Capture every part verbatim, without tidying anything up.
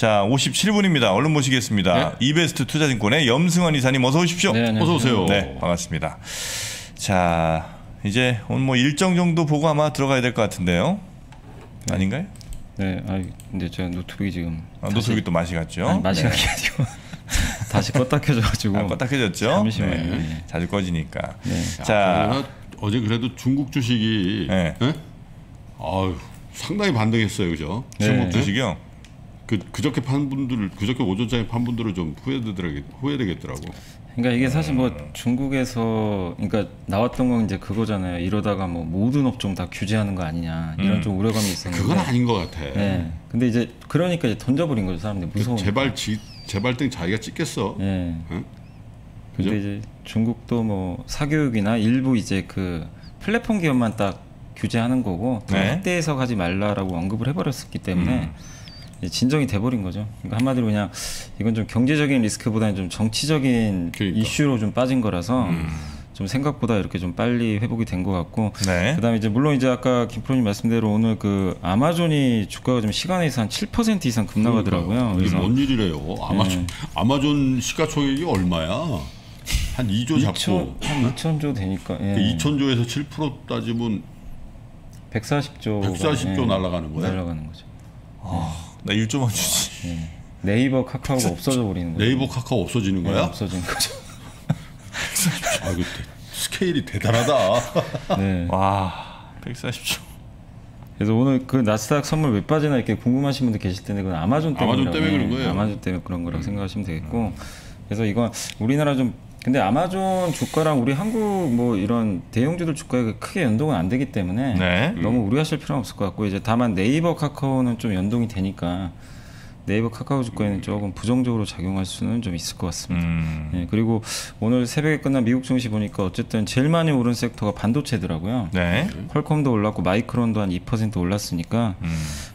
자, 오십칠 분입니다. 얼른 모시겠습니다. 네? 이베스트 투자증권의 염승환 이사님 어서 오십시오. 네, 어서 오세요. 네, 반갑습니다. 자, 이제 오늘 뭐 일정 정도 보고 아마 들어가야 될 것 같은데요. 네. 아닌가요? 네, 아 근데 제가 노트북이 지금 아, 다시... 노트북이 또 맛이 갔죠? 아니, 맛이 가게 아니고 다시 껐다 켜져가지고 아, 껐다 켜졌죠? 잠시만요. 네. 네. 자주 꺼지니까. 네. 자, 어제 그래도 중국 주식이 네. 네? 아유, 상당히 반등했어요, 그죠? 네. 중국 주식이요? 그 그저께 판 분들, 그저께 오전장에 판 분들은 좀 후회되더라고, 후회되겠더라고. 그러니까 이게 사실 뭐 중국에서 그러니까 나왔던 건 이제 그거잖아요. 이러다가 뭐 모든 업종 다 규제하는 거 아니냐 이런 음. 좀 우려감이 있었는데 그건 아닌 것 같아. 네. 근데 이제 그러니까 이제 던져버린 거죠 사람들이 무서워. 제발 지, 제발 등 자기가 찍겠어. 네. 응? 근데 이제 중국도 뭐 사교육이나 일부 이제 그 플랫폼 기업만 딱 규제하는 거고 네. 확대해서 가지 말라라고 언급을 해버렸었기 때문에. 음. 진정이 돼버린 거죠. 그러니까 한마디로 그냥 이건 좀 경제적인 리스크보다는 좀 정치적인 그러니까. 이슈로 좀 빠진 거라서 음. 좀 생각보다 이렇게 좀 빨리 회복이 된 것 같고 네. 그다음에 이제 물론 이제 아까 김프로님 말씀대로 오늘 그 아마존이 주가가 좀 시간에서 한 칠 퍼센트 이상 급락하더라고요. 이게 뭔 일이래요? 아마존 네. 아마존 시가총액이 얼마야? 한 이 조 잡고 한 이천 조 되니까 예. 그 이천 조에서 칠 퍼센트 따지면 백사십 조 백사십 조 예. 날아가는 거예요? 날아가는 거죠. 아. 나 일 조만 주지. 네. 네이버 카카오가 없어져 버리는 거야. 네이버 카카오 없어지는 거야? 네, 없어지는 거죠. 아, 그 스케일이 대단하다. 네. 와, 백사십 조. 그래서 오늘 그 나스닥 선물 왜 빠지나 이렇게 궁금하신 분들 계실 텐데 그건 아마존 때문에 아마존 때문에 그런 거예요. 아마존 때문에 그런 거라고 음. 생각하시면 되겠고. 음. 그래서 이건 우리나라 좀 근데 아마존 주가랑 우리 한국 뭐 이런 대형주들 주가에 크게 연동은 안 되기 때문에 네. 너무 우려하실 필요는 없을 것 같고 이제 다만 네이버 카카오는 좀 연동이 되니까 네이버 카카오 주가에는 조금 부정적으로 작용할 수는 좀 있을 것 같습니다. 음. 예, 그리고 오늘 새벽에 끝난 미국 증시 보니까 어쨌든 제일 많이 오른 섹터가 반도체더라고요. 네. 퀄컴도 올랐고 마이크론도 한 이 퍼센트 올랐으니까 음.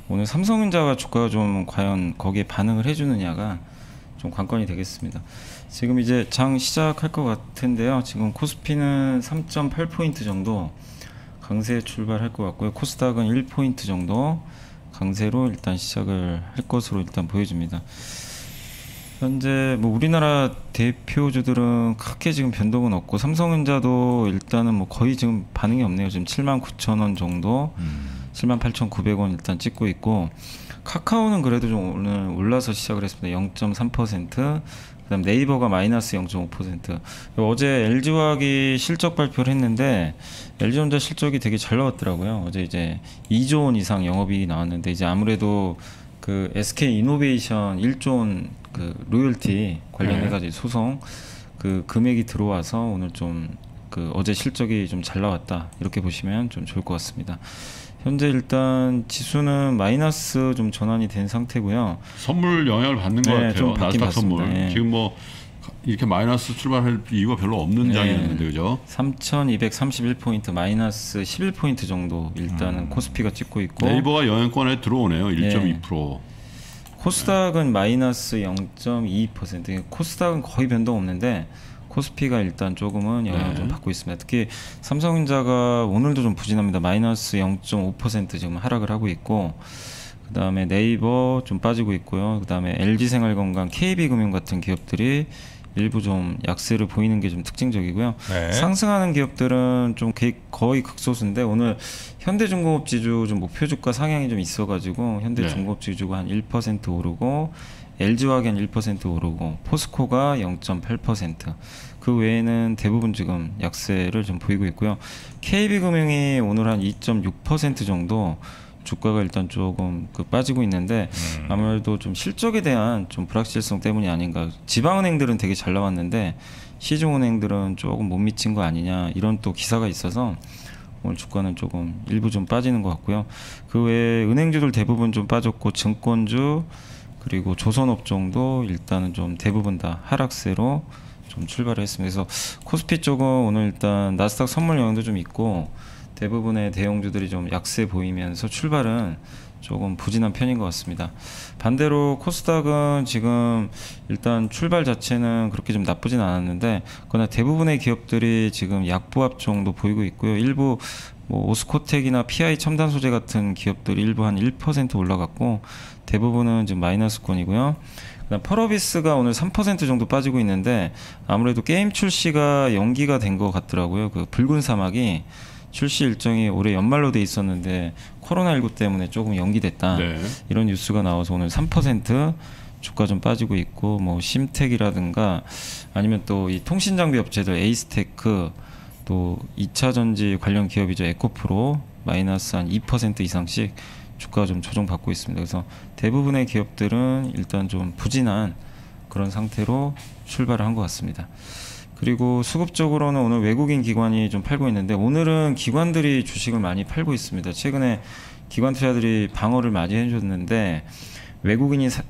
오늘 삼성전자가 주가가 좀 과연 거기에 반응을 해주느냐가 좀 관건이 되겠습니다. 지금 이제 장 시작할 것 같은데요. 지금 코스피는 삼 점 팔 포인트 정도 강세 출발할 것 같고요. 코스닥은 일 포인트 정도 강세로 일단 시작을 할 것으로 일단 보여집니다. 현재 뭐 우리나라 대표주들은 크게 지금 변동은 없고 삼성전자도 일단은 뭐 거의 지금 반응이 없네요. 지금 칠만 구천 원 정도 음. 칠만 팔천 구백 원 일단 찍고 있고 카카오는 그래도 좀 오늘 올라서 시작을 했습니다. 영 점 삼 퍼센트 그다음 네이버가 마이너스 영 점 오 퍼센트. 어제 엘지화학이 실적 발표를 했는데 엘지전자 실적이 되게 잘 나왔더라고요. 어제 이제 이 조 원 이상 영업이익이 나왔는데 이제 아무래도 그 에스케이이노베이션 일 조 원 그 로열티 관련해가지고 소송 그 금액이 들어와서 오늘 좀 그 어제 실적이 좀 잘 나왔다 이렇게 보시면 좀 좋을 것 같습니다. 현재 일단 지수는 마이너스 좀 전환이 된 상태고요. 선물 영향을 받는 것 네, 같아요. 나스닥 선물. 네. 지금 뭐 이렇게 마이너스 출발할 이유가 별로 없는 네. 장이었는데 그죠? 삼천이백삼십일 포인트 마이너스 십일 포인트 정도 일단은 음. 코스피가 찍고 있고 네이버가 영향권에 들어오네요. 일 점 이 퍼센트. 네. 코스닥은 마이너스 영 점 이 퍼센트. 코스닥은 거의 변동 없는데 코스피가 일단 조금은 영향을 네. 좀 받고 있습니다. 특히 삼성전자가 오늘도 좀 부진합니다. 마이너스 영 점 오 퍼센트 지금 하락을 하고 있고 그 다음에 네이버 좀 빠지고 있고요. 그 다음에 엘지생활건강, 케이비금융 같은 기업들이 일부 좀 약세를 보이는 게 좀 특징적이고요. 네. 상승하는 기업들은 좀 거의 극소수인데 오늘 현대중공업지주 좀 목표 주가 상향이 좀 있어가지고 현대중공업지주가 한 일 퍼센트 오르고 엘지화학이 한 일 퍼센트 오르고 포스코가 영 점 팔 퍼센트 그 외에는 대부분 지금 약세를 좀 보이고 있고요. 케이비금융이 오늘 한 이 점 육 퍼센트 정도 주가가 일단 조금 그 빠지고 있는데 음. 아무래도 좀 실적에 대한 좀 불확실성 때문이 아닌가. 지방은행들은 되게 잘 나왔는데 시중은행들은 조금 못 미친 거 아니냐 이런 또 기사가 있어서 오늘 주가는 조금 일부 좀 빠지는 것 같고요. 그 외에 은행주들 대부분 좀 빠졌고 증권주 그리고 조선업종도 일단은 좀 대부분 다 하락세로 좀 출발을 했습니다. 그래서 코스피 쪽은 오늘 일단 나스닥 선물 영향도 좀 있고 대부분의 대형주들이 좀 약세 보이면서 출발은 조금 부진한 편인 것 같습니다. 반대로 코스닥은 지금 일단 출발 자체는 그렇게 좀 나쁘진 않았는데 그러나 대부분의 기업들이 지금 약보합 정도 보이고 있고요. 일부 뭐 오스코텍이나 피아이 첨단 소재 같은 기업들이 일부 한 일 퍼센트 올라갔고 대부분은 지금 마이너스권이고요. 그다음 펄어비스가 오늘 삼 퍼센트 정도 빠지고 있는데 아무래도 게임 출시가 연기가 된 것 같더라고요. 그 붉은 사막이 출시 일정이 올해 연말로 돼 있었는데 코로나 십구 때문에 조금 연기됐다. 네. 이런 뉴스가 나와서 오늘 삼 퍼센트 주가 좀 빠지고 있고, 뭐 심텍이라든가 아니면 또 이 통신장비 업체들 에이스테크, 또 이차전지 관련 기업이죠, 에코프로 마이너스 한 이 퍼센트 이상씩 주가 좀 조정받고 있습니다. 그래서 대부분의 기업들은 일단 좀 부진한 그런 상태로 출발을 한 것 같습니다. 그리고 수급적으로는 오늘 외국인 기관이 좀 팔고 있는데, 오늘은 기관들이 주식을 많이 팔고 있습니다. 최근에 기관 투자들이 방어를 많이 해줬는데 외국인이 사,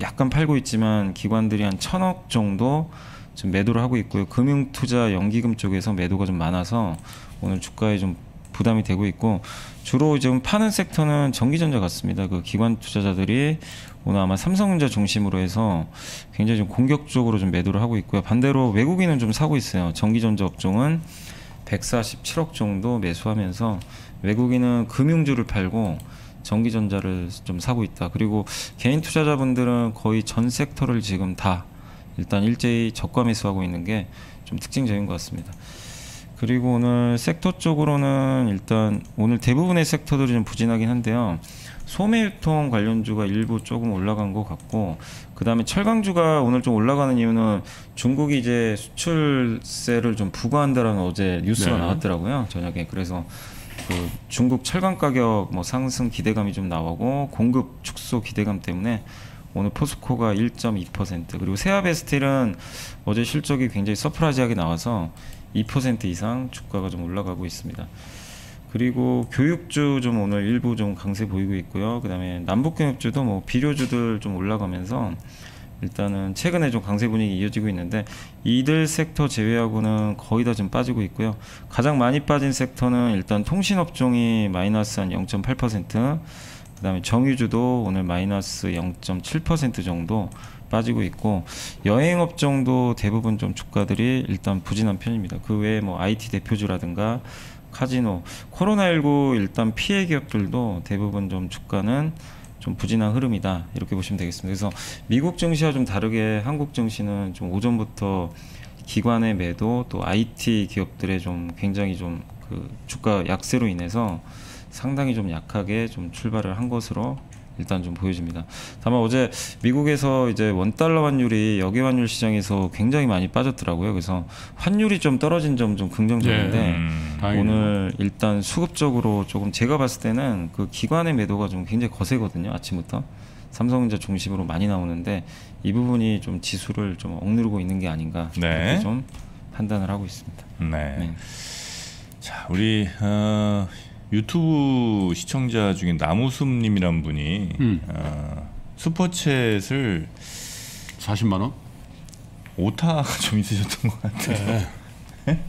약간 팔고 있지만 기관들이 한 천억 정도 지금 매도를 하고 있고요. 금융투자 연기금 쪽에서 매도가 좀 많아서 오늘 주가에 좀 부담이 되고 있고, 주로 지금 파는 섹터는 전기전자 같습니다. 그 기관 투자자들이 오늘 아마 삼성전자 중심으로 해서 굉장히 좀 공격적으로 좀 매도를 하고 있고요. 반대로 외국인은 좀 사고 있어요. 전기전자 업종은 백사십칠억 정도 매수하면서 외국인은 금융주를 팔고 전기전자를 좀 사고 있다. 그리고 개인 투자자분들은 거의 전 섹터를 지금 다 일단 일제히 저가 매수하고 있는 게 좀 특징적인 것 같습니다. 그리고 오늘 섹터 쪽으로는 일단 오늘 대부분의 섹터들이 좀 부진하긴 한데요. 소매유통 관련주가 일부 조금 올라간 것 같고, 그 다음에 철강주가 오늘 좀 올라가는 이유는 중국이 이제 수출세를 좀 부과한다라는 어제 뉴스가 네. 나왔더라고요, 저녁에. 그래서 그 중국 철강 가격 뭐 상승 기대감이 좀 나오고 공급 축소 기대감 때문에 오늘 포스코가 일 점 이 퍼센트, 그리고 세아베스틸은 어제 실적이 굉장히 서프라이즈하게 나와서 이 퍼센트 이상 주가가 좀 올라가고 있습니다. 그리고 교육주 좀 오늘 일부 좀 강세 보이고 있고요. 그 다음에 남북교육주도 뭐 비료주들 좀 올라가면서 일단은 최근에 좀 강세 분위기 이어지고 있는데, 이들 섹터 제외하고는 거의 다 좀 빠지고 있고요. 가장 많이 빠진 섹터는 일단 통신업종이 마이너스 한 영 점 팔 퍼센트, 그 다음에 정유주도 오늘 마이너스 영 점 칠 퍼센트 정도 빠지고 있고, 여행업종도 대부분 좀 주가들이 일단 부진한 편입니다. 그 외에 뭐 아이티 대표주라든가 카지노, 코로나 십구 일단 피해 기업들도 대부분 좀 주가는 좀 부진한 흐름이다, 이렇게 보시면 되겠습니다. 그래서 미국 증시와 좀 다르게 한국 증시는 좀 오전부터 기관의 매도, 또 아이티 기업들의 좀 굉장히 좀 그 주가 약세로 인해서 상당히 좀 약하게 좀 출발을 한 것으로 일단 좀 보여집니다. 다만 어제 미국에서 이제 원달러 환율이 여기 환율 시장에서 굉장히 많이 빠졌더라고요. 그래서 환율이 좀 떨어진 점 좀 긍정적인데, 예, 음, 오늘 일단 수급적으로 조금 제가 봤을 때는 그 기관의 매도가 좀 굉장히 거세거든요. 아침부터 삼성전자 중심으로 많이 나오는데 이 부분이 좀 지수를 좀 억누르고 있는 게 아닌가, 네. 이렇게 좀 판단을 하고 있습니다. 네. 네. 자, 우리 어... 유튜브 시청자 중에 나무숲님이란 분이 음. 어, 슈퍼챗을 사십만 원? 오타가 좀 있으셨던 것 같아요. 네.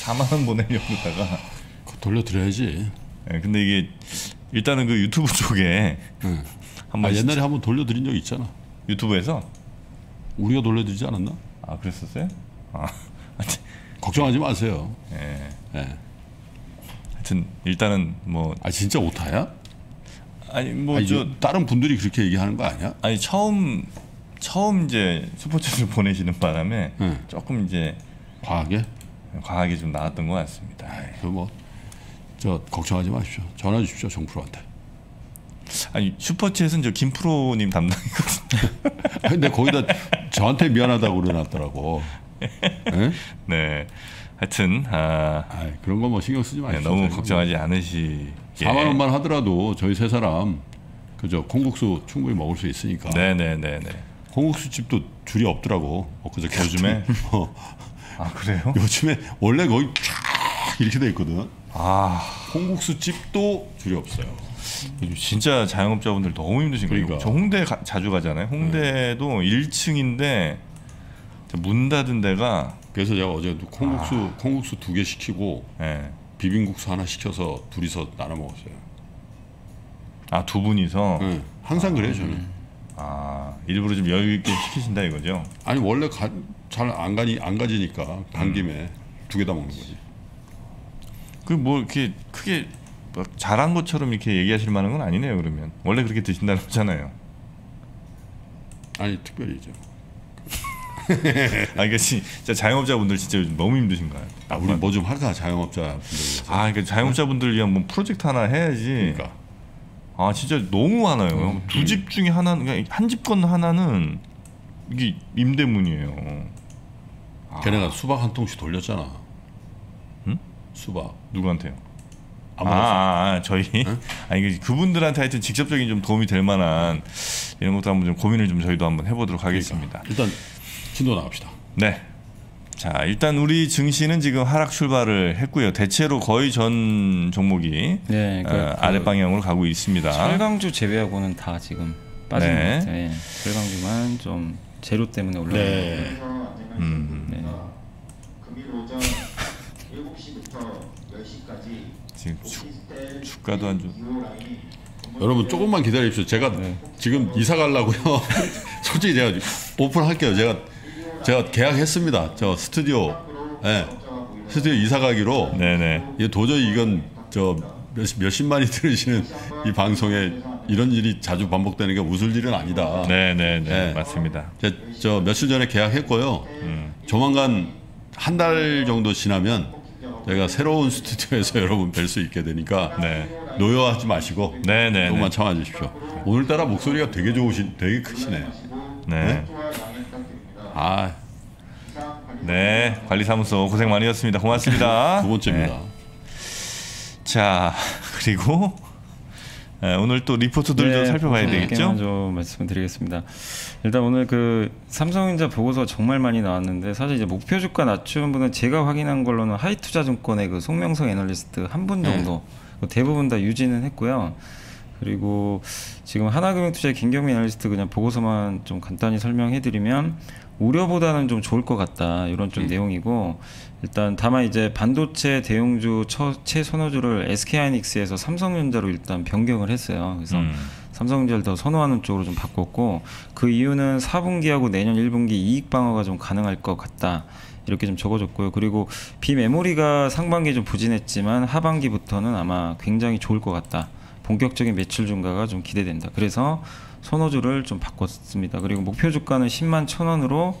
사만 원 보내려고다가 그거 돌려드려야지. 네, 근데 이게 일단은 그 유튜브 쪽에 네. 한번 아, 옛날에 한번 돌려드린 적이 있잖아. 유튜브에서? 우리가 돌려드리지 않았나? 아, 그랬었어요? 아, 걱정하지 마세요. 네. 네. 하여튼 일단은 뭐 아 진짜 오타야? 아니 뭐 저 다른 분들이 그렇게 얘기하는 거 아니야? 아니 처음 처음 이제 슈퍼챗을 보내시는 바람에 응. 조금 이제 과하게 과하게 좀 나왔던 것 같습니다. 그 뭐 저 걱정하지 마십시오. 전화 주십시오, 정프로한테. 아니 슈퍼챗은 저 김프로님 담당이거든요. 근데 거기다 저한테 미안하다고 그러놨더라고. 응? 네. 하여튼 아, 아이, 그런 거 뭐 신경 쓰지 마시고 네, 너무 걱정하지 않으시게. 사만 원만 하더라도 저희 세 사람 그저 콩국수 충분히 먹을 수 있으니까. 네네네네. 콩국수 집도 줄이 없더라고. 그저께 요즘에. 어. 아 그래요? 요즘에 원래 거의 이렇게 돼 있거든. 아 콩국수 집도 줄이 없어요. 진짜 자영업자분들 너무 힘드신 거예요. 그러니까. 저 홍대 가, 자주 가잖아요. 홍대도 네. 일 층인데 문 닫은 데가. 그래서 제가 어제 콩국수 아. 콩국수 두 개 시키고 네. 비빔국수 하나 시켜서 둘이서 나눠 먹었어요. 아, 두 분이서? 네. 항상 아, 그래요 저는. 아 일부러 좀 여유 있게 시키신다 이거죠? 아니 원래 잘 안 가니 안 가지니까 간 김에 음. 두 개 다 먹는 거지. 그 뭐 이렇게 크게 잘한 것처럼 이렇게 얘기하실 만한 건 아니네요. 그러면 원래 그렇게 드신다는 거잖아요. 아니 특별히죠. 아 그러니까 진짜 자영업자분들 진짜 요즘 너무 힘드신 거야. 아 우리 뭐 좀 하자 자영업자분들. 아 그러니까 자영업자분들 위한 뭐 프로젝트 하나 해야지. 그러니까. 아 진짜 너무 많아요. 음. 두 집 중에 하나는 한 집 건 하나는 이게 임대문이에요. 아. 걔네가 수박 한 통씩 돌렸잖아. 응? 수박 누구한테요? 아, 아, 아 저희 응? 아니 그 그분들한테 하여튼 직접적인 좀 도움이 될 만한 이런 것도 한번 좀 고민을 좀 저희도 한번 해보도록 하겠습니다. 그러니까. 일단 진도 나갑시다. 네. 자 일단 우리 증시는 지금 하락 출발을 했고요. 대체로 거의 전 종목이 네, 그, 어, 아래 방향으로 가고 있습니다. 철강주 제외하고는 다 지금 빠진 네. 것 같아요. 예. 철강주만 좀 재료 때문에 올라가고. 네. 음. 네. 금일 오전 일곱 시부터 열 시까지 지금 주, 주가도 안 좋. 여러분 조금만 기다리십시오. 제가 네. 지금 이사 가려고요. 솔직히 제가 오픈할게요. 제가. 제가 계약했습니다. 저 스튜디오, 네. 스튜디오 이사 가기로. 네네. 이 도저히 이건 저 몇십 몇십만이 들으시는 이 방송에 이런 일이 자주 반복되는 게 웃을 일은 아니다. 네네네. 네. 맞습니다. 제, 저 며칠 전에 계약했고요. 음. 조만간 한 달 정도 지나면 저희가 새로운 스튜디오에서 여러분 뵐 수 있게 되니까 네. 노여워하지 마시고 네네. 조금만 참아주십시오. 오늘따라 목소리가 되게 좋으신, 되게 크시네. 네. 네? 아, 네 관리사무소 고생 많으셨습니다. 고맙습니다. 두 번째입니다. 네. 자 그리고 네, 오늘 또 리포트들 네, 좀 살펴봐야 되겠죠? 좀 말씀드리겠습니다. 일단 오늘 그 삼성전자 보고서 정말 많이 나왔는데 사실 이제 목표 주가 낮춘 분은 제가 확인한 걸로는 하이투자증권의 그 송명성 애널리스트 한 분 정도 네. 대부분 다 유지는 했고요. 그리고 지금 하나금융투자의 김경민 애널리스트 그냥 보고서만 좀 간단히 설명해드리면 우려보다는 좀 좋을 것 같다 이런 좀 음. 내용이고 일단 다만 이제 반도체 대형주 최선호주를 에스케이하이닉스에서 삼성전자로 일단 변경을 했어요. 그래서 음. 삼성전자를 더 선호하는 쪽으로 좀 바꿨고 그 이유는 사분기하고 내년 일분기 이익 방어가 좀 가능할 것 같다 이렇게 좀 적어줬고요. 그리고 비메모리가 상반기에 좀 부진했지만 하반기부터는 아마 굉장히 좋을 것 같다. 본격적인 매출 증가가 좀 기대된다. 그래서 선호주를 좀 바꿨습니다. 그리고 목표 주가는 십만 천 원으로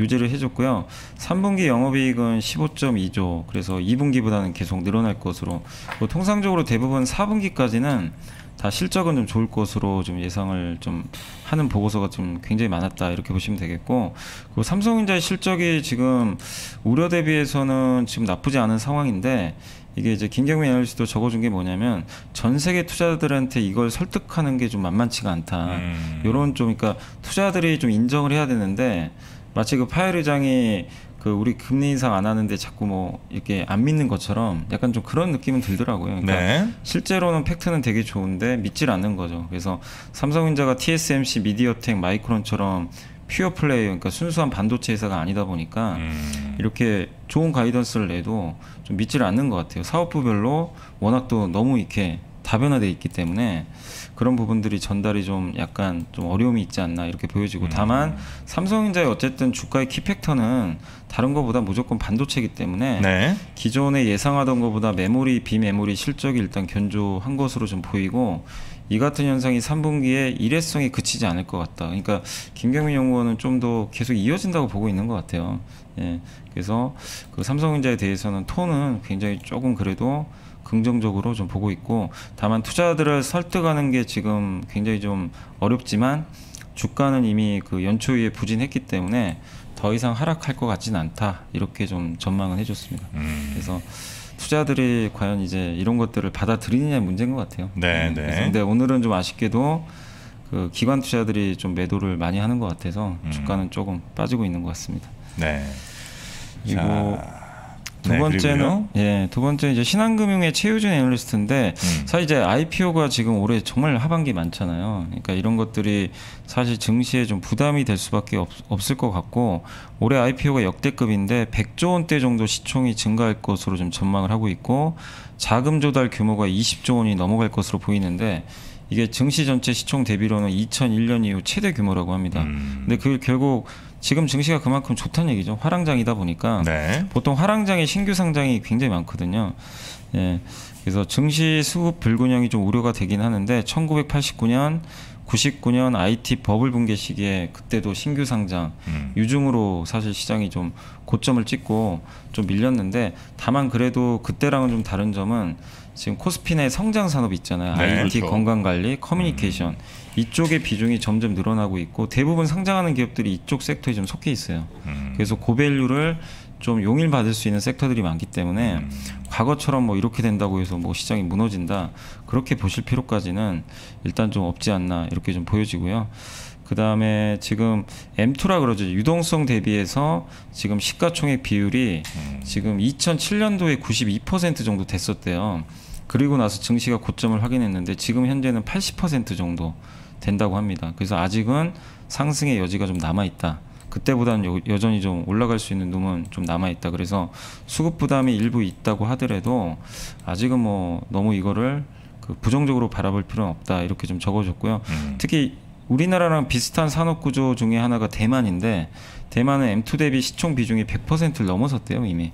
유지를 해줬고요. 삼분기 영업이익은 십오 점 이 조. 그래서 이분기보다는 계속 늘어날 것으로. 뭐 통상적으로 대부분 사분기까지는 다 실적은 좀 좋을 것으로 좀 예상을 좀 하는 보고서가 좀 굉장히 많았다 이렇게 보시면 되겠고, 그리고 삼성전자의 실적이 지금 우려 대비해서는 지금 나쁘지 않은 상황인데. 이게 이제 김경민 애널리스트도 적어준 게 뭐냐면 전 세계 투자자들한테 이걸 설득하는 게 좀 만만치가 않다. 음. 이런 좀 그러니까 투자들이 좀 인정을 해야 되는데 마치 그 파엘 의장이 그 우리 금리 인상 안 하는데 자꾸 뭐 이렇게 안 믿는 것처럼 약간 좀 그런 느낌은 들더라고요. 그러니까 네. 실제로는 팩트는 되게 좋은데 믿질 않는 거죠. 그래서 삼성전자가 티에스엠씨, 미디어텍, 마이크론처럼 퓨어 플레이어, 그러니까 순수한 반도체 회사가 아니다 보니까 음. 이렇게 좋은 가이던스를 내도 좀 믿질 않는 것 같아요. 사업부별로 워낙 또 너무 이렇게 다변화되어 있기 때문에 그런 부분들이 전달이 좀 약간 좀 어려움이 있지 않나 이렇게 보여지고, 음. 다만 삼성전자의 어쨌든 주가의 키팩터는 다른 것보다 무조건 반도체이기 때문에 네. 기존에 예상하던 것보다 메모리, 비메모리 실적이 일단 견조한 것으로 좀 보이고 이 같은 현상이 삼분기에 일회성에 그치지 않을 것 같다. 그러니까 김경민 연구원은 좀 더 계속 이어진다고 보고 있는 것 같아요. 예. 그래서 그 삼성전자에 대해서는 톤은 굉장히 조금 그래도 긍정적으로 좀 보고 있고, 다만 투자들을 설득하는 게 지금 굉장히 좀 어렵지만 주가는 이미 그 연초에 부진했기 때문에 더 이상 하락할 것 같지는 않다 이렇게 좀 전망을 해줬습니다. 음. 그래서 투자들이 과연 이제 이런 것들을 받아들이느냐의 문제인 것 같아요. 네, 네. 근데 오늘은 좀 아쉽게도 그 기관 투자들이 좀 매도를 많이 하는 것 같아서 음. 주가는 조금 빠지고 있는 것 같습니다. 네. 그리고 자. 두 번째는 네, 예, 두 번째 이제 신한금융의 최유진 애널리스트인데 음. 사실 이제 아이피오가 지금 올해 정말 하반기 많잖아요. 그러니까 이런 것들이 사실 증시에 좀 부담이 될 수밖에 없, 없을 것 같고 올해 아이피오가 역대급인데 백조 원대 정도 시총이 증가할 것으로 좀 전망을 하고 있고 자금 조달 규모가 이십조 원이 넘어갈 것으로 보이는데 이게 증시 전체 시총 대비로는 이천일 년 이후 최대 규모라고 합니다. 음. 근데 그 결국 지금 증시가 그만큼 좋다는 얘기죠. 화랑장이다 보니까 네. 보통 화랑장의 신규 상장이 굉장히 많거든요. 예. 그래서 증시 수급 불균형이 좀 우려가 되긴 하는데 천구백팔십구 년 구십구 년 아이티 버블 붕괴 시기에 그때도 신규 상장 음. 유증으로 사실 시장이 좀 고점을 찍고 좀 밀렸는데, 다만 그래도 그때랑은 좀 다른 점은 지금 코스피 내 성장 산업 있잖아요. 네, 아이티, 그렇죠. 건강관리, 커뮤니케이션 음. 이쪽의 비중이 점점 늘어나고 있고 대부분 상장하는 기업들이 이쪽 섹터에 좀 속해 있어요. 음. 그래서 고밸류를 좀 용일 받을 수 있는 섹터들이 많기 때문에 음. 과거처럼 뭐 이렇게 된다고 해서 뭐 시장이 무너진다 그렇게 보실 필요까지는 일단 좀 없지 않나 이렇게 좀 보여지고요. 그 다음에 지금 엠투라 그러죠. 유동성 대비해서 지금 시가총액 비율이 음. 지금 이천칠 년도에 구십이 퍼센트 정도 됐었대요. 그리고 나서 증시가 고점을 확인했는데 지금 현재는 팔십 퍼센트 정도 된다고 합니다. 그래서 아직은 상승의 여지가 좀 남아있다. 그때보다는 여, 여전히 좀 올라갈 수 있는 놈은 좀 남아있다. 그래서 수급 부담이 일부 있다고 하더라도 아직은 뭐 너무 이거를 그 부정적으로 바라볼 필요는 없다 이렇게 좀 적어줬고요. 음. 특히 우리나라랑 비슷한 산업구조 중에 하나가 대만인데, 대만은 엠투 대비 시총 비중이 백 퍼센트를 넘어섰대요 이미.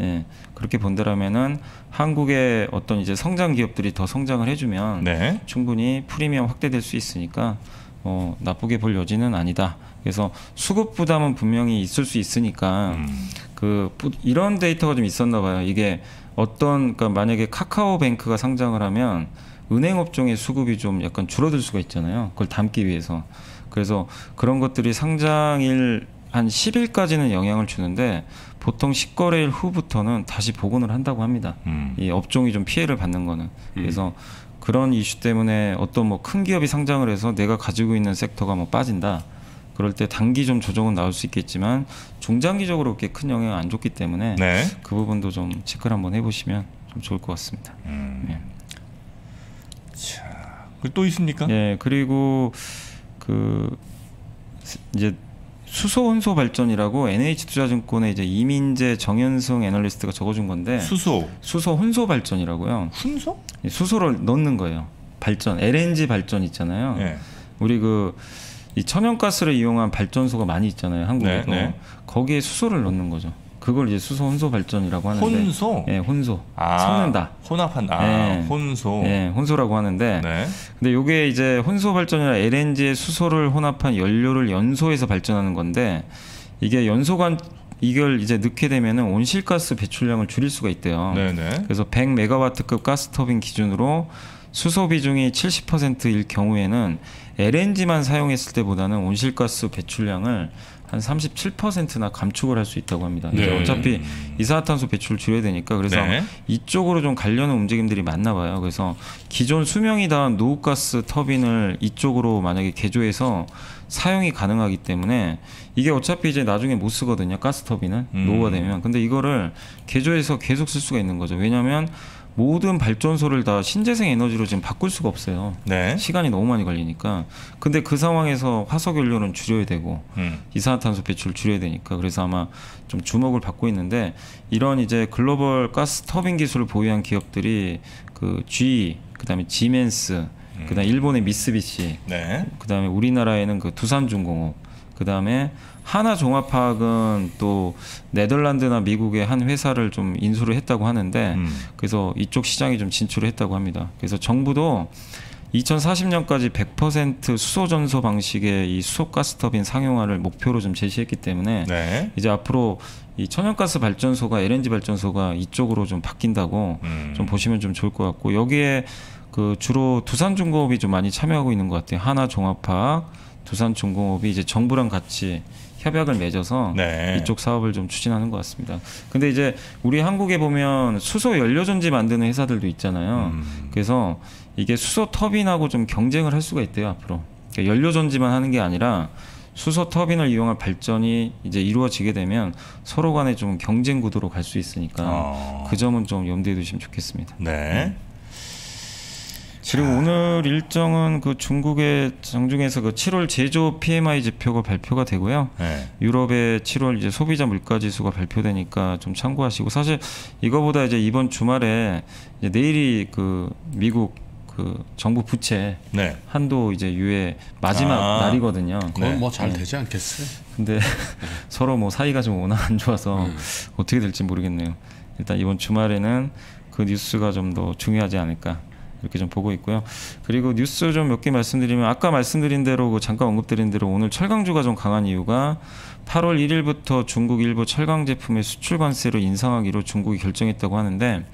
예, 그렇게 본다라면은 한국의 어떤 이제 성장 기업들이 더 성장을 해주면 네. 충분히 프리미엄 확대될 수 있으니까 어, 나쁘게 볼 여지는 아니다. 그래서 수급 부담은 분명히 있을 수 있으니까 음. 그 이런 데이터가 좀 있었나 봐요. 이게 어떤, 그러니까 만약에 카카오뱅크가 상장을 하면 은행 업종의 수급이 좀 약간 줄어들 수가 있잖아요. 그걸 담기 위해서. 그래서 그런 것들이 상장일 한 십 일까지는 영향을 주는데 보통 십 거래일 후부터는 다시 복원을 한다고 합니다. 음. 이 업종이 좀 피해를 받는 거는. 그래서 음. 그런 이슈 때문에 어떤 뭐 큰 기업이 상장을 해서 내가 가지고 있는 섹터가 뭐 빠진다. 그럴 때 단기 좀 조정은 나올 수 있겠지만 중장기적으로 그렇게 큰 영향을 안 줬기 때문에 네. 그 부분도 좀 체크를 한번 해보시면 좀 좋을 것 같습니다. 음. 예. 자, 또 있습니까? 예, 그리고 그 이제 수소 혼소 발전이라고 엔에이치투자증권의 이제 이민재, 정연승 애널리스트가 적어준 건데 수소 수소 혼소 발전이라고요. 혼소? 예, 수소를 넣는 거예요. 발전, 엘엔지 발전 있잖아요. 예. 우리 그 이 천연가스를 이용한 발전소가 많이 있잖아요, 한국에도. 네, 네. 거기에 수소를 넣는 거죠. 그걸 이제 수소 혼소 발전이라고 하는데. 혼소? 예, 혼소. 아, 섞는다. 혼합한다. 아, 예, 혼소. 예, 혼소라고 하는데. 네. 근데 요게 이제 혼소 발전이라 엘엔지에 수소를 혼합한 연료를 연소해서 발전하는 건데, 이게 연소관 이걸 이제 넣게 되면은 온실가스 배출량을 줄일 수가 있대요. 네, 네. 그래서 백 메가와트급 가스터빈 기준으로 수소 비중이 칠십 퍼센트일 경우에는 엘엔지만 사용했을 때보다는 온실가스 배출량을 한 삼십칠 퍼센트나 감축을 할 수 있다고 합니다. 네. 이제 어차피 이산화탄소 배출을 줄여야 되니까 그래서 네. 이쪽으로 좀 가려는 움직임들이 많나 봐요. 그래서 기존 수명이 닿은 노후가스 터빈을 이쪽으로 만약에 개조해서 사용이 가능하기 때문에 이게 어차피 이제 나중에 못 쓰거든요. 가스 터빈은 음. 노후가 되면. 근데 이거를 개조해서 계속 쓸 수가 있는 거죠. 왜냐하면 모든 발전소를 다 신재생 에너지로 지금 바꿀 수가 없어요. 네. 시간이 너무 많이 걸리니까. 근데 그 상황에서 화석연료는 줄여야 되고 음. 이산화탄소 배출을 줄여야 되니까 그래서 아마 좀 주목을 받고 있는데, 이런 이제 글로벌 가스 터빈 기술을 보유한 기업들이 그 지 이, 그다음에 지멘스, 음. 그다음에 일본의 미쓰비시, 네. 그다음에 우리나라에는 그 두산중공업, 그다음에 하나종합화학은 또 네덜란드나 미국의 한 회사를 좀 인수를 했다고 하는데 음. 그래서 이쪽 시장이 좀 진출을 했다고 합니다. 그래서 정부도 이천사십 년까지 백 퍼센트 수소 전소 방식의 이 수소 가스터빈 상용화를 목표로 좀 제시했기 때문에 네. 이제 앞으로 이 천연가스 발전소가 엘엔지 발전소가 이쪽으로 좀 바뀐다고 음. 좀 보시면 좀 좋을 것 같고, 여기에 그 주로 두산중공업이 좀 많이 참여하고 있는 것 같아요. 하나종합화학, 두산중공업이 이제 정부랑 같이 협약을 맺어서 네. 이쪽 사업을 좀 추진하는 것 같습니다. 근데 이제 우리 한국에 보면 수소 연료전지 만드는 회사들도 있잖아요. 음. 그래서 이게 수소 터빈하고 좀 경쟁을 할 수가 있대요 앞으로. 그러니까 연료전지만 하는 게 아니라 수소 터빈을 이용한 발전이 이제 이루어지게 되면 서로 간에 좀 경쟁 구도로 갈 수 있으니까 어. 그 점은 좀 염두에 두시면 좋겠습니다. 네. 음. 그리고 오늘 일정은 그 중국의 장중에서 그 칠월 제조 피엠아이 지표가 발표가 되고요. 네. 유럽의 칠월 이제 소비자 물가 지수가 발표되니까 좀 참고하시고, 사실 이거보다 이제 이번 주말에 이제 내일이 그 미국 그 정부 부채 네. 한도 이제 유예 마지막 아, 날이거든요. 그건 네. 뭐 잘 되지 않겠어요. 근데 서로 뭐 사이가 좀 워낙 안 좋아서 음. 어떻게 될지 모르겠네요. 일단 이번 주말에는 그 뉴스가 좀 더 중요하지 않을까 이렇게 좀 보고 있고요. 그리고 뉴스 좀 몇 개 말씀드리면, 아까 말씀드린 대로 그 잠깐 언급드린 대로 오늘 철강주가 좀 강한 이유가 팔월 일일부터 중국 일부 철강 제품의 수출 관세로 인상하기로 중국이 결정했다고 하는데,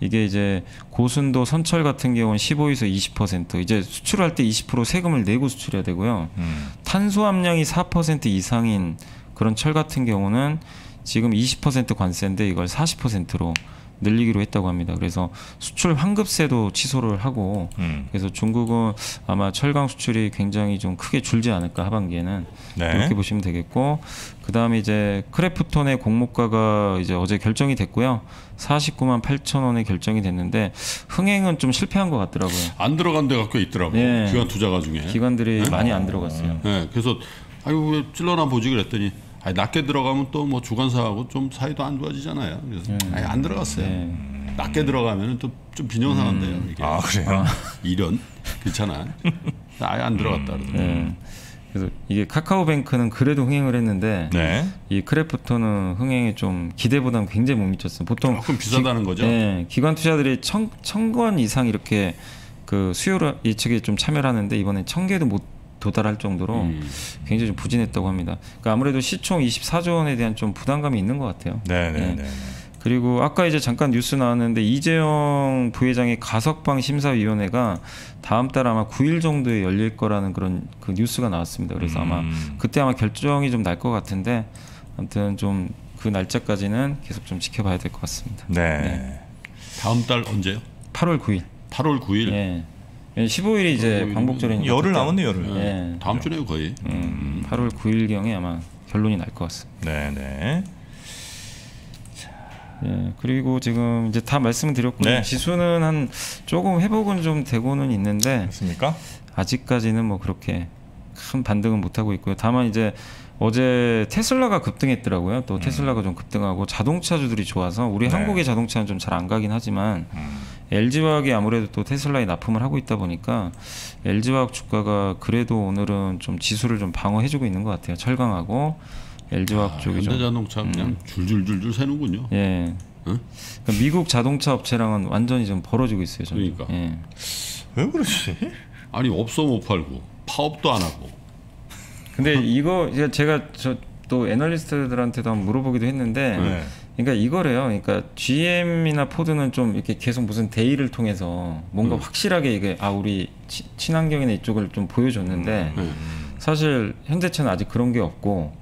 이게 이제 고순도 선철 같은 경우는 십오에서 이십 퍼센트, 이제 수출할 때 이십 퍼센트 세금을 내고 수출해야 되고요. 음. 탄소 함량이 사 퍼센트 이상인 그런 철 같은 경우는 지금 이십 퍼센트 관세인데 이걸 사십 퍼센트로 늘리기로 했다고 합니다. 그래서 수출 환급세도 취소를 하고, 음. 그래서 중국은 아마 철강 수출이 굉장히 좀 크게 줄지 않을까, 하반기에는. 네. 이렇게 보시면 되겠고, 그 다음에 이제 크래프톤의 공모가가 이제 어제 결정이 됐고요. 사십구만 팔천 원에 결정이 됐는데 흥행은 좀 실패한 것 같더라고요. 안 들어간 데가 꽤 있더라고요. 네. 기관 투자가 중에 기관들이 네? 많이 안 들어갔어요. 네. 그래서 아이고 왜 찔러나 보지 그랬더니, 아니, 낮게 들어가면 또 뭐 주관사하고 좀 사이도 안 좋아지잖아요. 그래서 네. 아니, 안 들어갔어요. 네. 낮게 들어가면 또 좀 빈정상한데요. 음. 이게. 아, 그래요? 이런 괜찮아. 아예 안 들어갔다 그러더라고요. 네. 그래서 이게 카카오뱅크는 그래도 흥행을 했는데, 네. 이 크래프톤은 흥행에 좀 기대보다는 굉장히 못 미쳤어요. 보통 조금 비싸다는 기, 거죠. 네, 기관 투자들이 천, 천 건 이상 이렇게 그 수요를 예측에 좀 참여를 하는데, 이번에 천 개도 못 도달할 정도로 음. 굉장히 좀 부진했다고 합니다. 그러니까 아무래도 시총 이십사조 원에 대한 좀 부담감이 있는 것 같아요. 네네네. 네. 그리고 아까 이제 잠깐 뉴스 나왔는데, 이재용 부회장의 가석방 심사위원회가 다음 달 아마 구일 정도에 열릴 거라는 그런 그 뉴스가 나왔습니다. 그래서 음. 아마 그때 아마 결정이 좀 날 것 같은데, 아무튼 좀 그 날짜까지는 계속 좀 지켜봐야 될 것 같습니다. 네. 네. 다음 달 언제요? 팔월 구일. 팔월 구일. 네. 십오일이 이제 광복절이니까 열흘 남았네요. 열흘. 네. 다음 주네요 거의. 음, 팔월 구일경에 아마 결론이 날 것 같습니다. 네네. 예, 그리고 지금 이제 다 말씀드렸고요. 네. 지수는 한 조금 회복은 좀 되고는 있는데, 맞습니까? 아직까지는 뭐 그렇게 큰 반등은 못하고 있고요. 다만 이제 어제 테슬라가 급등했더라고요. 또 테슬라가 음. 좀 급등하고 자동차주들이 좋아서, 우리 네. 한국의 자동차는 좀 잘 안 가긴 하지만 음. 엘지화학이 아무래도 또 테슬라에 납품을 하고 있다 보니까 엘지화학 주가가 그래도 오늘은 좀 지수를 좀 방어해주고 있는 것 같아요. 철강하고 엘지화학 아, 쪽이 좀. 현대자동차 음. 그냥 줄줄줄줄 새는군요. 예. 응? 그러니까 미국 자동차 업체랑은 완전히 좀 벌어지고 있어요. 점점. 그러니까. 예. 왜 그러지? 아니 업소 못 팔고 파업도 안 하고. 근데 이거 제가 저 또 애널리스트들한테도 한번 물어보기도 했는데, 네. 그러니까 이거래요. 그러니까 지엠이나 포드는 좀 이렇게 계속 무슨 대의를 통해서 뭔가 음. 확실하게 이게 아 우리 치, 친환경이나 이쪽을 좀 보여줬는데 음. 사실 현대차는 아직 그런 게 없고,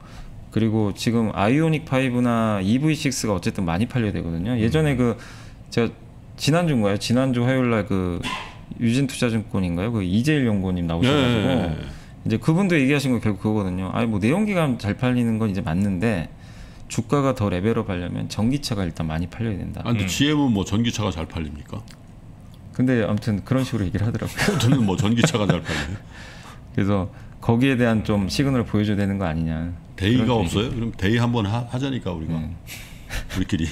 그리고 지금 아이오닉 파이브나 이브이 식스가 어쨌든 많이 팔려야 되거든요. 예전에 그 제가 지난주인가요? 지난주 화요일날 그 유진투자증권인가요? 그 이재일 연구원님 나오셔가지고. 네. 이제 그분도 얘기하신 건 결국 그거거든요. 아니 뭐 내연기관 잘 팔리는 건 이제 맞는데, 주가가 더 레벨업 하려면 전기차가 일단 많이 팔려야 된다. 아, 근데 음. 지엠은 뭐 전기차가 잘 팔립니까? 근데 아무튼 그런 식으로 얘기를 하더라고요. 저는 뭐 전기차가 잘 팔려요. 그래서 거기에 대한 좀 시그널을 보여줘야 되는 거 아니냐. 대의가 없어요? 그럼 대의 한번 하자니까 우리가. 네. 우리끼리.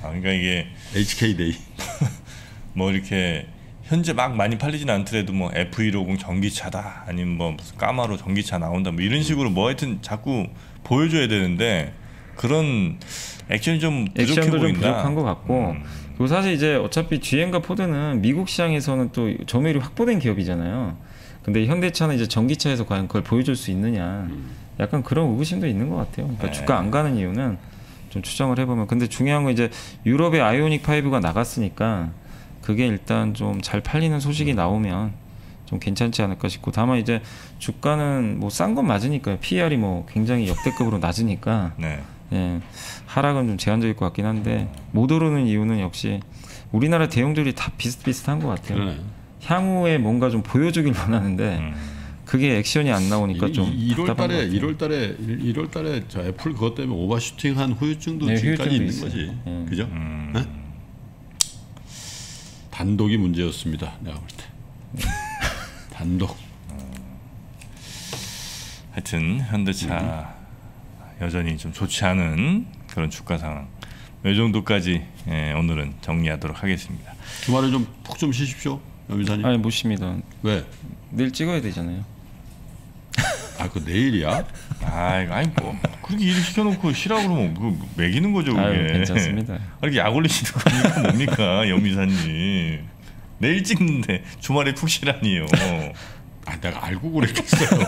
아, 그러니까 이게 에이치케이 데이. 뭐 이렇게 현재 막 많이 팔리진 않더라도 뭐 에프백오십 전기차다, 아니면 뭐 무슨 까마로 전기차 나온다, 뭐 이런 식으로 뭐 하여튼 자꾸 보여줘야 되는데 그런 액션이 좀 부족해 액션도 보인다. 좀 부족한 것 같고. 음. 그리고 사실 이제 어차피 지엠과 포드는 미국 시장에서는 또 점유율이 확보된 기업이잖아요. 근데 현대차는 이제 전기차에서 과연 그걸 보여줄 수 있느냐, 약간 그런 의구심도 있는 것 같아요. 그러니까 네. 주가 안 가는 이유는 좀 추정을 해보면. 근데 중요한 건 이제 유럽의 아이오닉 파이브가 나갔으니까 그게 일단 좀 잘 팔리는 소식이 나오면 좀 괜찮지 않을까 싶고, 다만 이제 주가는 뭐 싼 건 맞으니까요. 피이알이 뭐 굉장히 역대급으로 낮으니까 네. 예, 하락은 좀 제한적일 것 같긴 한데, 못 오르는 이유는 역시 우리나라 대형주들이 다 비슷비슷한 것 같아요. 네. 향후에 뭔가 좀 보여주길 원하는데 음. 그게 액션이 안 나오니까 이, 좀 일월 달에 일월 달에 일월 달에 저 애플 그것 때문에 오버슈팅한 후유증도 네, 지금까지 후유증도 있는 있어요. 거지. 네. 그죠? 음. 네? 단독이 문제였습니다. 내가 볼 때. 단독. 하여튼 현대차 여전히 좀 좋지 않은 그런 주가 상황. 이 정도까지 예, 오늘은 정리하도록 하겠습니다. 주말에 좀 푹 좀 쉬십시오. 염 이사님. 아니 못 쉽니다. 왜? 내일 찍어야 되잖아요. 아, 그 내일이야? 아, 이거 아니 뭐 그렇게 일 시켜놓고 쉬라 그러면 그 매기는 거죠, 그게. 아유, 괜찮습니다. 이렇게 약 올리시는 거니까 뭡니까, 염이사님. 내일 찍는데 주말에 푹 쉬라니요. 아, 내가 알고 그랬겠어요.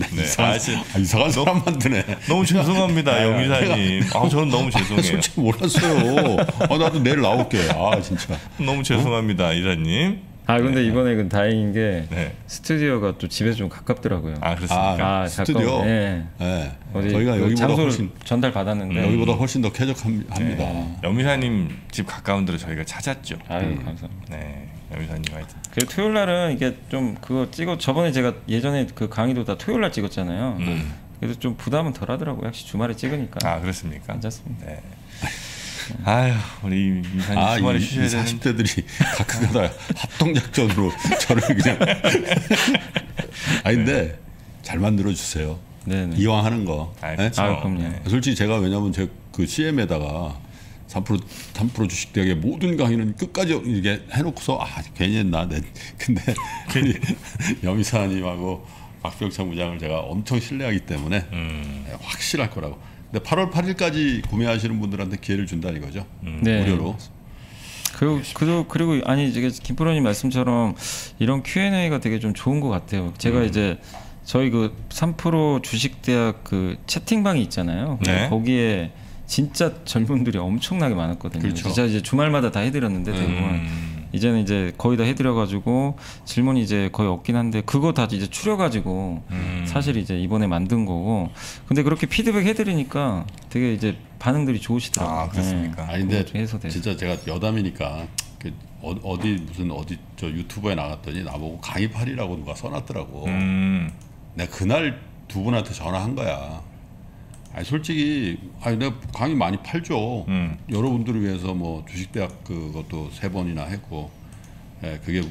나 네, 이상한, 아, 진짜, 아, 이상한 사람 만드네. 너무 죄송합니다, 영희사님. 아, 저는 너무 죄송해요. 아, 솔직히 몰랐어요. 아, 나도 내일 나올게. 아, 진짜. 너무 죄송합니다, 어? 이사님. 아, 근데 네. 이번에 그 다행인 게 네. 스튜디오가 또 집에서 좀 가깝더라고요. 아, 그렇습니까? 아, 스튜디오. 예. 네. 네. 네. 저희가 여기보다 훨씬 전달 받았는데 음. 여기보다 훨씬 더 쾌적합니다. 네. 영희사님 집 가까운 데로 저희가 찾았죠. 아, 음. 감사합니다. 네. 그리고 토요일 날은 이게 좀 그거 찍어 저번에 제가 예전에 그 강의도 다 토요일 날 찍었잖아요. 음. 그래서 좀 부담은 덜하더라고요. 역시 주말에 찍으니까. 아, 그렇습니까? 괜찮습니다. 네. 아유, 우리 이사님 아, 주말에 이, 쉬셔야 되는. 사십 대들이 가끔가다 합동작전으로 저를 그냥. 아, 근데 네. 잘 만들어 주세요. 네네. 이왕 하는 거. 아, 네? 아, 그럼요. 네. 솔직히 제가 왜냐면 제 그 씨엠에다가. 삼프로, 삼프로 주식대학의 모든 강의는 끝까지 이렇게 해놓고서 아 괜히 했나. 네. 근데 염이사님하고 박병창 부장을 제가 엄청 신뢰하기 때문에 음. 네, 확실할 거라고. 근데 팔월 팔일까지 구매하시는 분들한테 기회를 준다 이거죠. 음. 네. 무료로. 그리고, 그리고, 그리고 아니 이게 김프로님 말씀처럼 이런 큐 앤 에이가 되게 좀 좋은 것 같아요. 제가 음. 이제 저희 그 삼프로 주식대학 그 채팅방이 있잖아요. 네. 거기에 진짜 젊은들이 엄청나게 많았거든요. 그렇죠. 진짜 이제 주말마다 다 해드렸는데 대부분 음. 이제는 이제 거의 다 해드려가지고 질문이 이제 거의 없긴 한데 그거 다 이제 추려가지고 음. 사실 이제 이번에 만든 거고. 근데 그렇게 피드백 해드리니까 되게 이제 반응들이 좋으시더라고요. 아, 그렇습니까? 네. 아니 근데 진짜 제가 여담이니까 그 어디 무슨 어디 저 유튜브에 나갔더니 나보고 강의팔이라고 누가 써놨더라고. 음. 내가 그날 두 분한테 전화한 거야. 아니 솔직히 아니 내가 강의 많이 팔죠. 음. 여러분들을 위해서 뭐 주식대학 그것도 세 번이나 했고, 예, 그게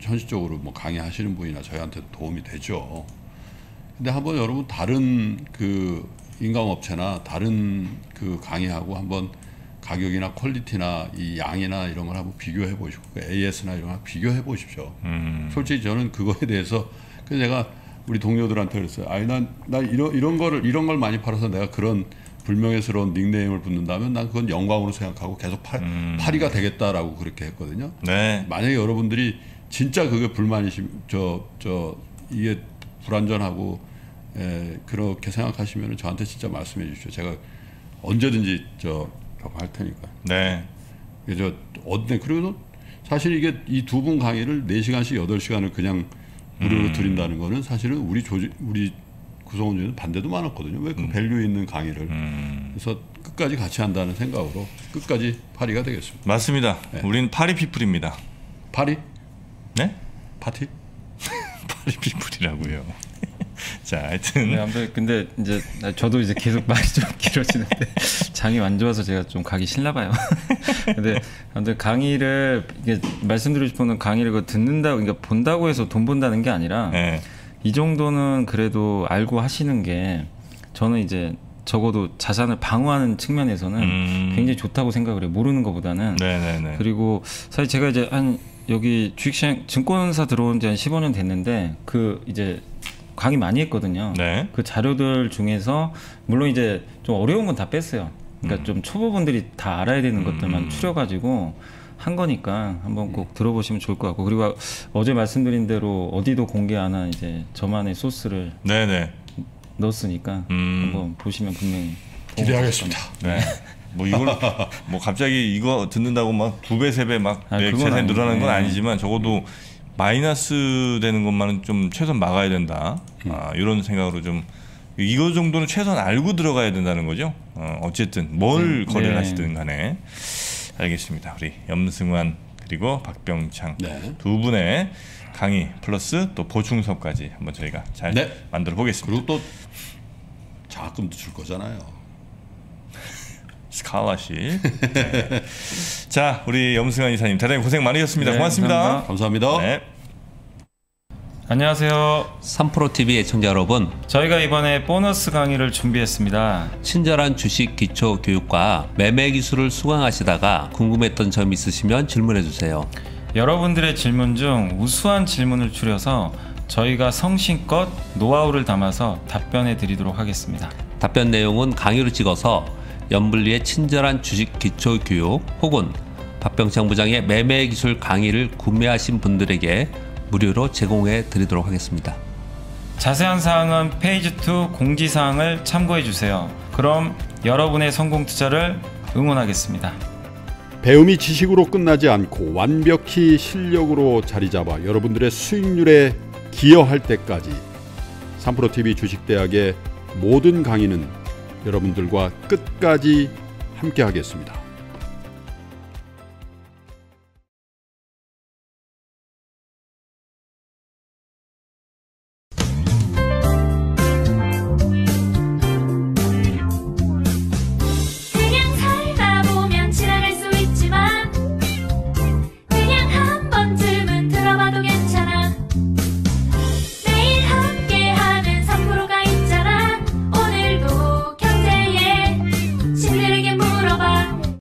현실적으로 뭐 강의하시는 분이나 저희한테도 도움이 되죠. 근데 한번 여러분 다른 그 인강업체나 다른 그 강의하고 한번 가격이나 퀄리티나 이 양이나 이런 걸 한번 비교해 보시고 에이에스나 이런 걸 비교해 보십시오. 음. 솔직히 저는 그거에 대해서 그래서 제가 우리 동료들한테 그랬어요. 아니 난, 난 이런 이런 거를 이런 걸 많이 팔아서 내가 그런 불명예스러운 닉네임을 붙는다면 난 그건 영광으로 생각하고 계속 팔, 음. 파리가 되겠다라고 그렇게 했거든요. 네. 만약에 여러분들이 진짜 그게 불만이심 저 저 이게 불완전하고 에, 그렇게 생각하시면 저한테 진짜 말씀해 주십시오. 제가 언제든지 저 할 테니까. 네. 그래서 어때 그리고 사실 이게 이 두 분 강의를 네 시간씩 여덟 시간을 그냥 무료로 음. 드린다는 거는 사실은 우리 조직, 우리 구성원 중에는 반대도 많았거든요. 왜 그 음. 밸류 있는 강의를. 음. 그래서 끝까지 같이 한다는 생각으로 끝까지 파리가 되겠습니다. 맞습니다. 네. 우린 파리 피플입니다. 파리? 네? 파티? 파리 피플이라고요. 자, 하여튼. 네, 아무튼 근데 이제 저도 이제 계속 말이 좀 길어지는데 장이 안 좋아서 제가 좀 가기 싫나 봐요. 근데 아무튼 강의를 이게 말씀드리고 싶은 건 강의를 그 듣는다, 그러니까 본다고 해서 돈 번다는 게 아니라 네. 이 정도는 그래도 알고 하시는 게 저는 이제 적어도 자산을 방어하는 측면에서는 음. 굉장히 좋다고 생각을 해요. 모르는 것보다는. 네네네. 그리고 사실 제가 이제 한 여기 주식시장 증권사 들어온 지 한 십오 년 됐는데 그 이제 강의 많이 했거든요. 네. 그 자료들 중에서 물론 이제 좀 어려운 건 다 뺐어요. 그러니까 음. 좀 초보분들이 다 알아야 되는 것들만 음. 추려가지고 한 거니까 한번 꼭 들어보시면 좋을 것 같고. 그리고 어제 말씀드린 대로 어디도 공개 안 한 이제 저만의 소스를 네네. 넣었으니까 음. 한번 보시면 분명히 기대하겠습니다. 네. 뭐 이걸 뭐 갑자기 이거 듣는다고 막 두 배 세 배 막 내 재산 늘어나는 건 아니지만 적어도 마이너스 되는 것만은 좀 최선 막아야 된다. 음. 아, 이런 생각으로 좀 이거 정도는 최선 알고 들어가야 된다는 거죠. 어, 어쨌든 뭘 음, 거래를 네. 하시든 간에 알겠습니다. 우리 염승환 그리고 박병창 네. 두 분의 강의 플러스 또 보충서까지 한번 저희가 잘 네. 만들어 보겠습니다. 그리고 또 장학금도 줄 거잖아요. 스카와시. 네. 자, 우리 염승환 이사님 대단히 고생 많으셨습니다. 네, 고맙습니다. 감사합니다. 감사합니다. 네. 안녕하세요. 삼프로티비 애청자 여러분, 저희가 이번에 보너스 강의를 준비했습니다. 친절한 주식 기초 교육과 매매 기술을 수강하시다가 궁금했던 점 있으시면 질문해주세요. 여러분들의 질문 중 우수한 질문을 추려서 저희가 성심껏 노하우를 담아서 답변해 드리도록 하겠습니다. 답변 내용은 강의로 찍어서 염불리의 친절한 주식 기초 교육 혹은 박병창 부장의 매매 기술 강의를 구매하신 분들에게 무료로 제공해 드리도록 하겠습니다. 자세한 사항은 페이지 투 공지사항을 참고해 주세요. 그럼 여러분의 성공 투자를 응원하겠습니다. 배움이 지식으로 끝나지 않고 완벽히 실력으로 자리잡아 여러분들의 수익률에 기여할 때까지 삼프로티비 주식대학의 모든 강의는 여러분들과 끝까지 함께하겠습니다.